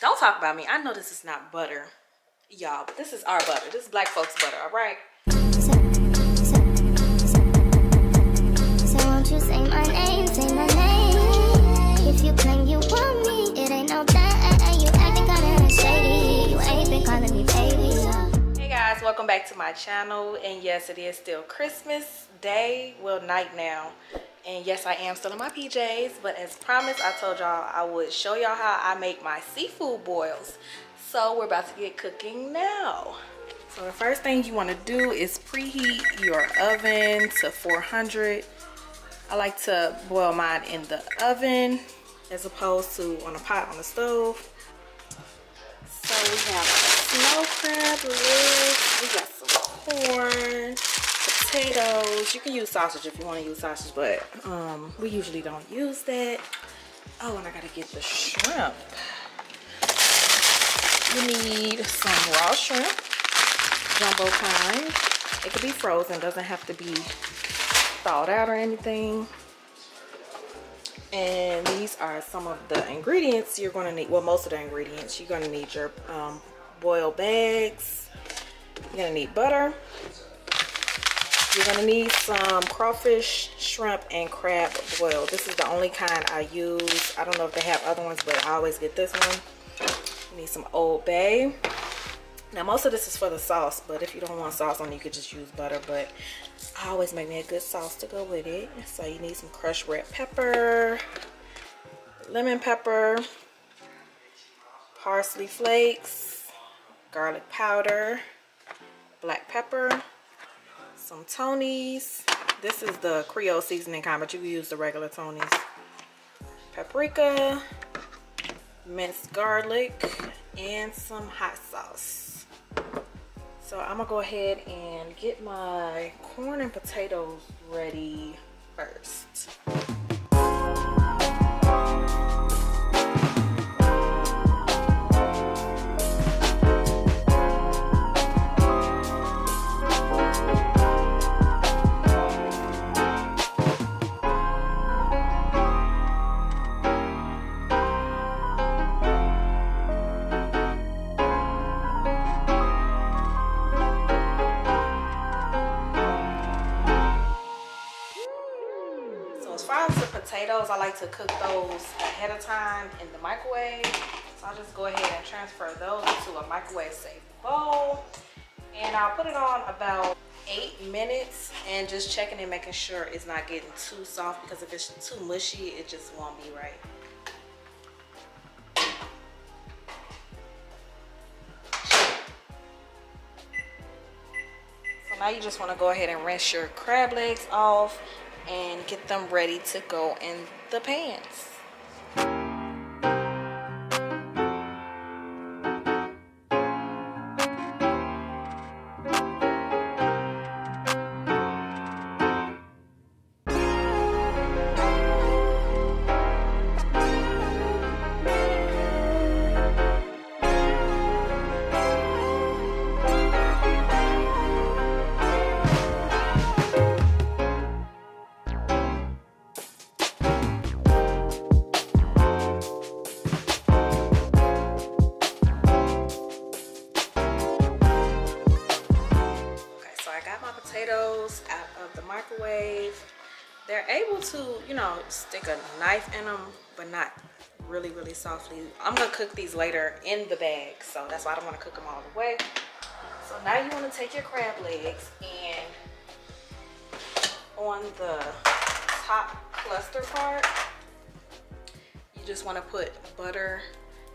Don't talk about me. I know this is not butter, y'all, but this is our butter. This is black folks' butter, all right? So won't you say my name, say my name? If you claim you want me, it ain't no that. You acting kind of shady. You ain't been calling me baby. Hey guys, welcome back to my channel. And yes, it is still Christmas day. Well, night now. And yes, I am still in my PJs, but as promised, I told y'all I would show y'all how I make my seafood boils. So we're about to get cooking now. So the first thing you want to do is preheat your oven to 400. I like to boil mine in the oven as opposed to on a pot on the stove. So we have snow crab legs, we got some corn, potatoes. You can use sausage if you want to use sausage, but we usually don't use that. Oh, and I gotta get the shrimp. You need some raw shrimp, jumbo kind. It could be frozen, doesn't have to be thawed out or anything. And these are some of the ingredients you're gonna need. Well, most of the ingredients. You're gonna need your boiled bags. You're gonna need butter. You're gonna need some crawfish, shrimp, and crab boil. This is the only kind I use. I don't know if they have other ones, but I always get this one. You need some Old Bay. Now most of this is for the sauce, but if you don't want sauce on it, you could just use butter, but I always make me a good sauce to go with it. So you need some crushed red pepper, lemon pepper, parsley flakes, garlic powder, black pepper, some Tony's. This is the Creole seasoning kind, but you can use the regular Tony's. Paprika, minced garlic, and some hot sauce. So I'm gonna go ahead and get my corn and potatoes ready first. I like to cook those ahead of time in the microwave, so I'll just go ahead and transfer those into a microwave safe bowl, and I'll put it on about 8 minutes and just checking and making sure it's not getting too soft, because if it's too mushy it just won't be right. So now you just want to go ahead and rinse your crab legs off and get them ready to go in the pans. They're able to, you know, stick a knife in them, but not really, really softly. I'm gonna cook these later in the bag, so that's why I don't wanna cook them all the way. So now you wanna take your crab legs, and on the top cluster part, you just wanna put butter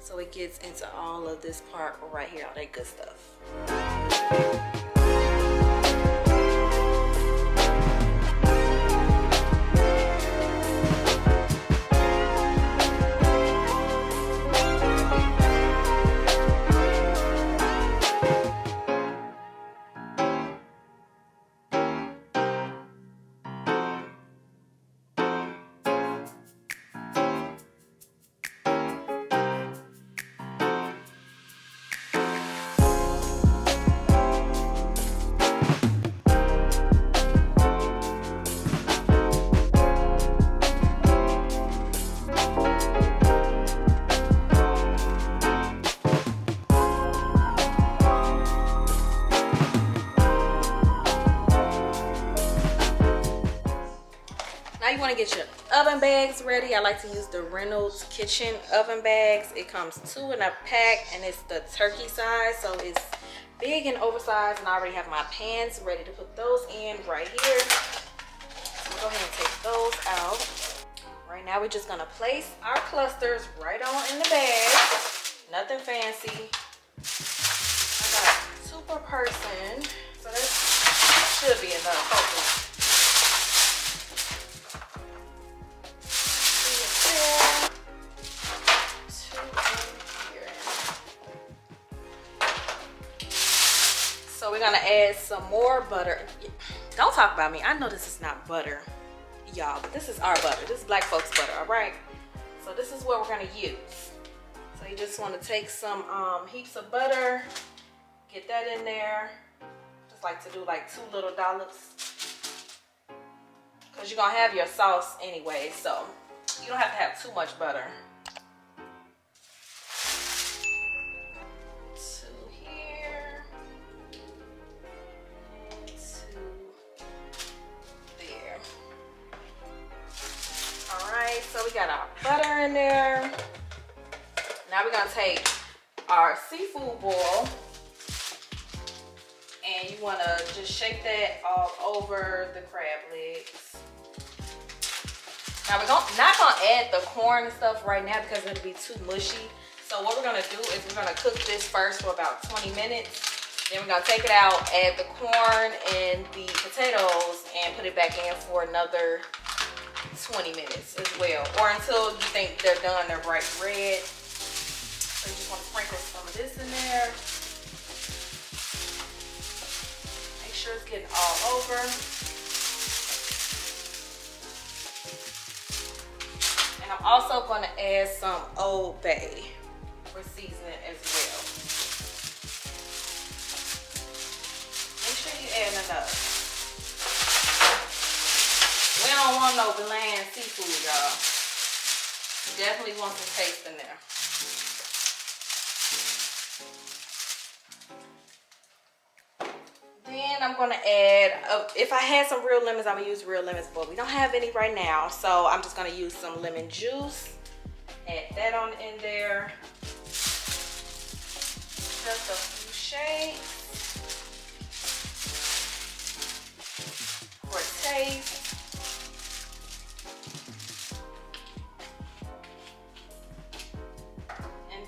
so it gets into all of this part right here, all that good stuff. want to get your oven bags ready. I like to use the Reynolds Kitchen oven bags. It comes two in a pack and it's the turkey size, so it's big and oversized. And I already have my pans ready to put those in right here. So I'm gonna go ahead and take those out. Right now we're just gonna place our clusters right on in the bag. Nothing fancy. I got two per person, so that should be enough, hopefully. We're gonna add some more butter. Don't talk about me. I know this is not butter, y'all, but this is our butter. This is black folks butter, all right? So this is what we're gonna use. So you just want to take some heaps of butter, get that in there. Just like to do like 2 little dollops, because you're gonna have your sauce anyway, so you don't have to have too much butter. So we got our butter in there. Now we're gonna take our seafood boil, and you wanna just shake that all over the crab legs. Now we're not gonna add the corn and stuff right now because it'll be too mushy. So what we're gonna do is we're gonna cook this first for about 20 minutes. Then we're gonna take it out, add the corn and the potatoes, and put it back in for another 20 minutes as well, or until you think they're done, they're bright red. So you just want to sprinkle some of this in there. Make sure it's getting all over. And I'm also going to add some Old Bay for seasoning as well. Make sure you add enough. We don't want no bland seafood, y'all. Definitely want some taste in there. Then I'm gonna add, if I had some real lemons, I'm gonna use real lemons, but we don't have any right now. So I'm just gonna use some lemon juice. Add that on in there. Just a few shakes for taste.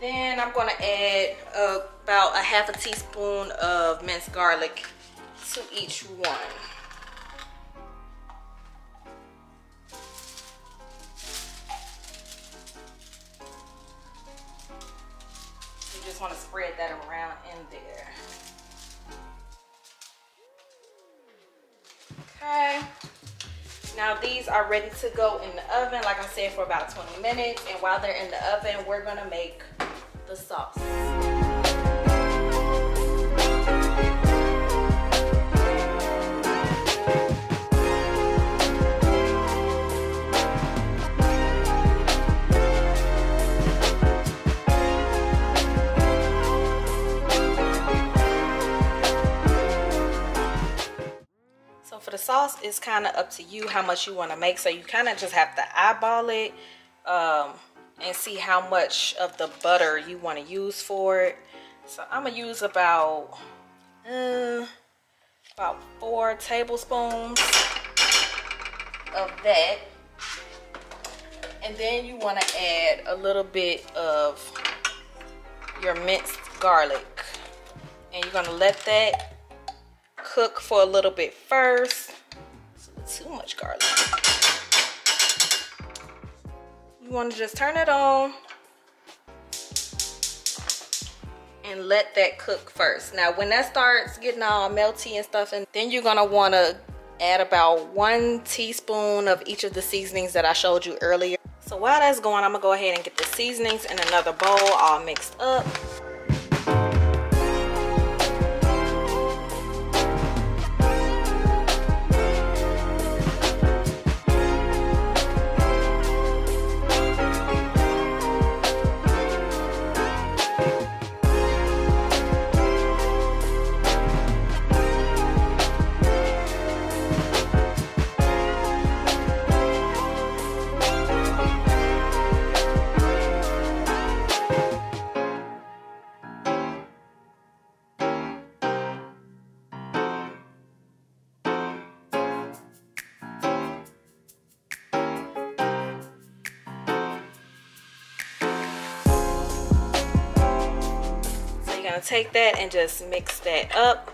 Then I'm gonna add about 1/2 teaspoon of minced garlic to each one. You just wanna spread that around in there. Okay. Now these are ready to go in the oven, like I said, for about 20 minutes. And while they're in the oven, we're gonna make the sauce. So for the sauce, it's kind of up to you how much you want to make. So you kind of just have to eyeball it. And see how much of the butter you want to use for it. So I'm gonna use about 4 tablespoons of that, and then you want to add a little bit of your minced garlic, and you're gonna let that cook for a little bit first. So too much garlic. You want to just turn it on and let that cook first. Now when that starts getting all melty and stuff, and then you're going to want to add about 1 teaspoon of each of the seasonings that I showed you earlier. So while that's going, I'm going to go ahead and get the seasonings in another bowl all mixed up. now take that and just mix that up.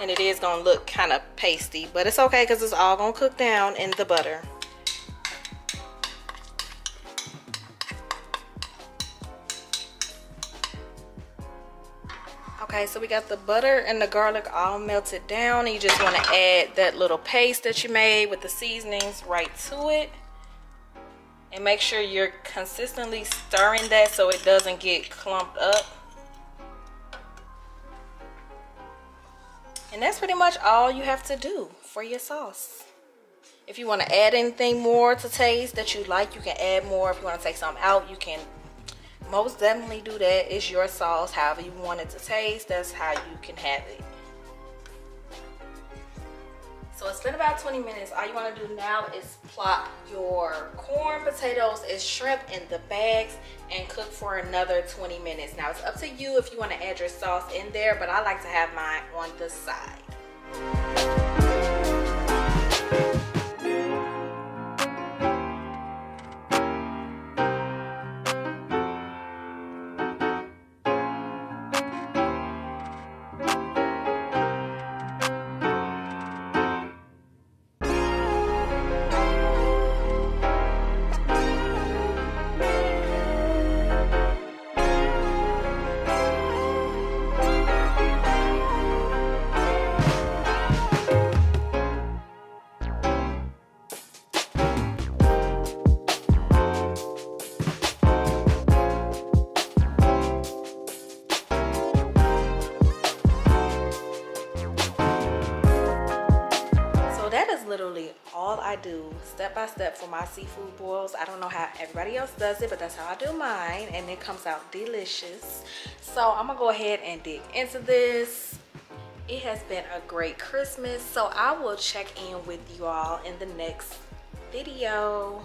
And it is gonna look kind of pasty, but it's okay because it's all gonna cook down in the butter. Okay, so we got the butter and the garlic all melted down, and you just want to add that little paste that you made with the seasonings right to it. And make sure you're consistently stirring that so it doesn't get clumped up. And that's pretty much all you have to do for your sauce. If you want to add anything more to taste that you like, you can add more. If you want to take something out, you can most definitely do that. It's your sauce, however you want it to taste, that's how you can have it. So it's been about 20 minutes. All you want to do now is plop your corn, potatoes, and shrimp in the bags and cook for another 20 minutes. Now it's up to you if you want to add your sauce in there, but I like to have mine on the side. Literally all I do step by step for my seafood boils. I don't know how everybody else does it, but that's how I do mine, and it comes out delicious. So I'm gonna go ahead and dig into this. It has been a great Christmas, so I will check in with you all in the next video.